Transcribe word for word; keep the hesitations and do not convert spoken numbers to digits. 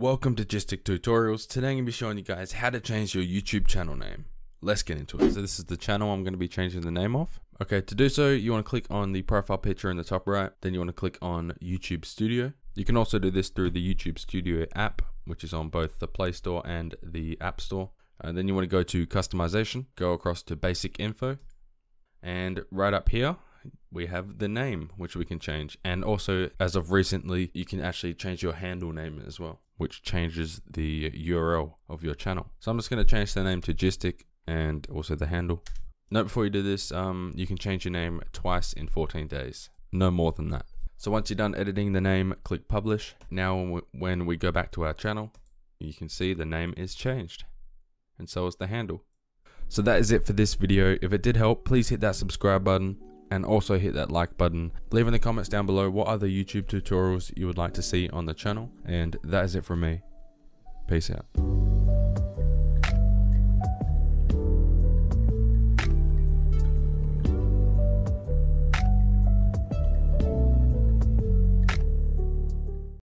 Welcome to Gystic Tutorials. Today I'm going to be showing you guys how to change your YouTube channel name. Let's get into it. So this is the channel I'm going to be changing the name of. Okay, to do so, you want to click on the profile picture in the top right. Then you want to click on YouTube Studio. You can also do this through the YouTube Studio app, which is on both the Play Store and the App Store. And then you want to go to Customization, go across to Basic Info. And right up here, we have the name, which we can change. And also, as of recently, you can actually change your handle name as well, which changes the U R L of your channel. So I'm just going to change the name to Gystic and also the handle. Note before you do this, um, you can change your name twice in fourteen days, no more than that. So once you're done editing the name, click publish. Now when we go back to our channel, you can see the name is changed and so is the handle. So that is it for this video. If it did help, please hit that subscribe button and also hit that like button. Leave in the comments down below what other YouTube tutorials you would like to see on the channel. And that is it from me. Peace out.